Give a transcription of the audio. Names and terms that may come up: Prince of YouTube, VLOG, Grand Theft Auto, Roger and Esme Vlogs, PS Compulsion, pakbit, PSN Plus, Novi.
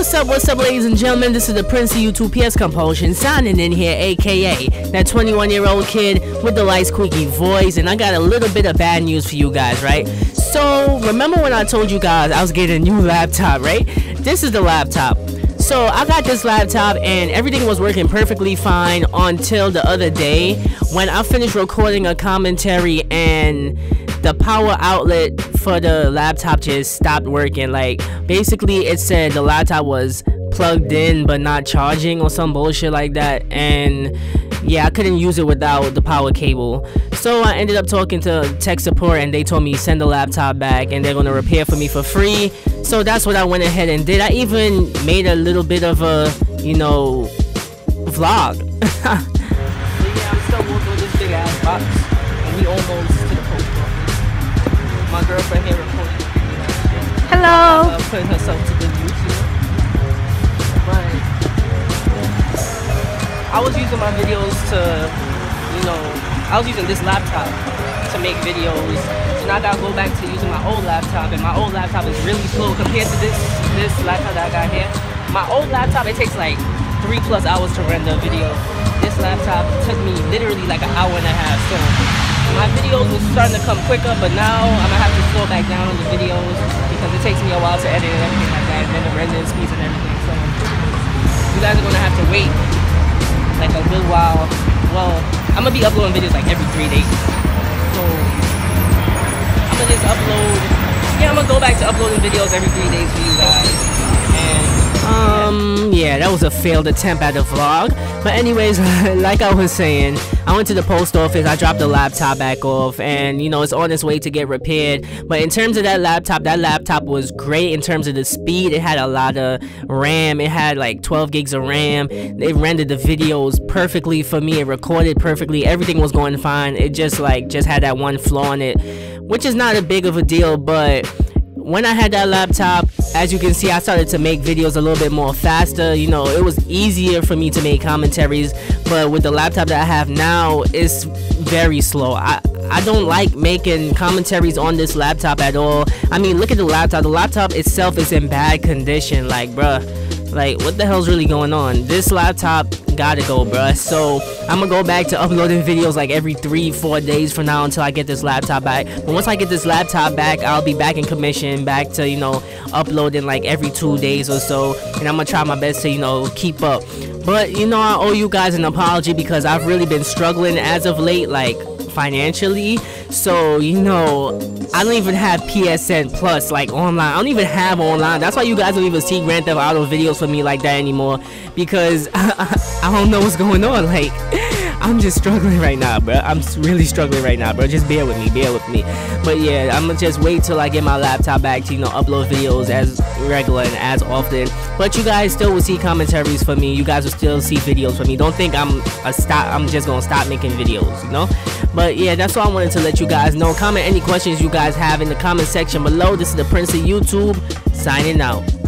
What's up, ladies and gentlemen? This is the Prince of YouTube, PS Compulsion, signing in here, aka that 21-year-old kid with the light squeaky voice, and I got a little bit of bad news for you guys, right? So, remember when I told you guys I was getting a new laptop, right? This is the laptop. So, I got this laptop, and everything was working perfectly fine until the other day when I finished recording a commentary and the power outlet for the laptop just stopped working. Like, basically it said the laptop was plugged in but not charging or some bullshit like that, and yeah, I couldn't use it without the power cable. So I ended up talking to tech support, and they told me send the laptop back and they're gonna repair for me for free. So that's what I went ahead and did. I even made a little bit of a, you know, vlog. So yeah, I'm still working with this big ass box, and he almost to the post office. My girlfriend here recording the video last year. Hello. Putting herself to good use here. But yeah, I was using my videos to, you know, I was using this laptop to make videos, so now I gotta go back to using my old laptop, and my old laptop is really slow compared to this laptop that I got here. My old laptop, it takes like 3+ hours to render a video. This laptop took me literally like an hour and a half, so my videos were starting to come quicker, but now I'm gonna have to slow back down on the videos because it takes me a while to edit and everything like that, and then the rendering speeds and everything, so you guys are gonna have to wait like a good while. Well, I'm gonna be uploading videos like every 3 days, so I'm gonna just upload. Yeah, I'm gonna go back to uploading videos every 3 days for you guys. And yeah, that was a failed attempt at a vlog. But anyways, like I was saying, I went to the post office, I dropped the laptop back off, and you know, it's on its way to get repaired. But in terms of that laptop was great in terms of the speed. It had a lot of RAM, it had like 12 gigs of RAM, it rendered the videos perfectly for me, it recorded perfectly, everything was going fine. It just had that one flaw in it, which is not a big of a deal, but when I had that laptop, as you can see, I started to make videos a little bit more faster. You know, it was easier for me to make commentaries, but with the laptop that I have now, it's very slow. I don't like making commentaries on this laptop at all. I mean, look at the laptop. The laptop itself is in bad condition. Like, bruh, like, what the hell's really going on? This laptop gotta go, bruh. So I'm gonna go back to uploading videos like every 3-4 days from now until I get this laptop back. But once I get this laptop back, I'll be back in commission, back to, you know, uploading like every 2 days or so, and I'm gonna try my best to, you know, keep up. But you know, I owe you guys an apology because I've really been struggling as of late, like financially. So you know, I don't even have PSN Plus, like online. I don't even have online. That's why you guys don't even see Grand Theft Auto videos for me like that anymore, because I don't know what's going on. Like, I'm just struggling right now, bro. I'm really struggling right now, bro. Just bear with me, But yeah, I'm gonna just wait till I get my laptop back to, you know, upload videos as regular and as often. But you guys still will see commentaries for me. You guys will still see videos for me. Don't think I'm just gonna stop making videos, you know. But yeah, that's all I wanted to let you guys know. Comment any questions you guys have in the comment section below. This is the Prince of YouTube, signing out.